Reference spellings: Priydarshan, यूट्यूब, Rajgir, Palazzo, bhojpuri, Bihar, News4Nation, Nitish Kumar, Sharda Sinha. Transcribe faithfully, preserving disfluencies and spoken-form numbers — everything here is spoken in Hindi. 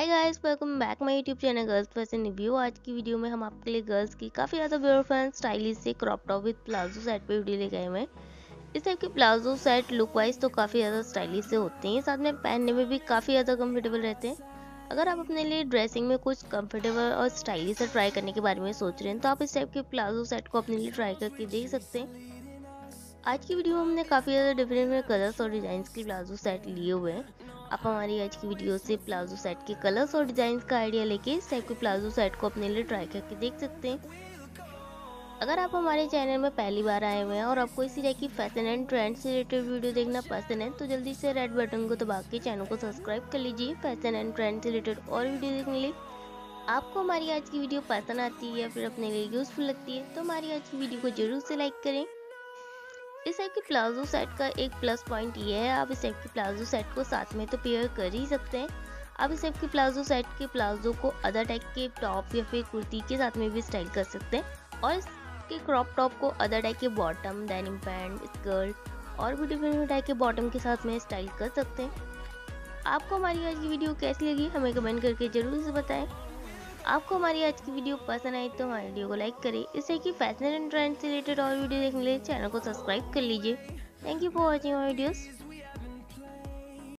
Hi guys, welcome back my यूट्यूब channel girls fashion review. आज की वीडियो में हम आपके लिए गर्ल्स की काफ़ी ज़्यादा ब्यूटीफुल एंड स्टाइलिश से crop top with palazzo set पे वीडियो लेके आए हुए हैं। इस टाइप के प्लाजो सेट लुक वाइज तो काफ़ी ज़्यादा स्टाइलिश से होते हैं, साथ में पहनने में भी काफ़ी ज़्यादा कम्फर्टेबल रहते हैं। अगर आप अपने लिए ड्रेसिंग में कुछ कम्फर्टेबल और स्टाइलिश से ट्राई करने के बारे में सोच रहे हैं तो आप इस टाइप के प्लाजो सेट को अपने लिए ट्राई करके देख सकते हैं। आज की वीडियो में हमने काफ़ी ज़्यादा डिफरेंट में कलर्स और डिज़ाइंस के प्लाजो सेट लिए हुए हैं। आप हमारी आज की वीडियो से प्लाजो सेट के कलर्स और डिज़ाइंस का आइडिया लेके इस टाइप के प्लाजो सेट को अपने लिए ट्राई करके देख सकते हैं। अगर आप हमारे चैनल में पहली बार आए हुए हैं और आपको इसी तरह की फैशन एंड ट्रेंड से रिलेटेड वीडियो देखना पसंद है तो जल्दी से रेड बटन को दबा के चैनल को सब्सक्राइब कर लीजिए फैशन एंड ट्रेंड से रिलेटेड और वीडियो देखने के लिए। आपको हमारी आज की वीडियो पसंद आती है या फिर अपने लिए यूजफुल लगती है तो हमारी आज की वीडियो को जरूर से लाइक करें। इस टाइप के प्लाजो सेट का एक प्लस पॉइंट ये है, आप इस टाइप के प्लाजो सेट को साथ में तो पेयर कर ही सकते हैं। आप इस टाइप के प्लाजो सेट के प्लाजो को अदर टाइप के टॉप या फिर कुर्ती के साथ में भी स्टाइल कर सकते हैं और इसके क्रॉप टॉप को अदर टाइप के बॉटम, डेनिम पैंट, स्कर्ट और भी डिफरेंट टाइप के बॉटम के साथ में स्टाइल कर सकते हैं। आपको हमारी आज की वीडियो कैसी लगी हमें कमेंट करके ज़रूर से बताएं। आपको हमारी आज की वीडियो पसंद आई तो हमारी वीडियो को लाइक करें। इससे कि फैशन एंड ट्रेंड से रिलेटेड और वीडियो देखने के लिए चैनल को सब्सक्राइब कर लीजिए। Thank you for watching my videos.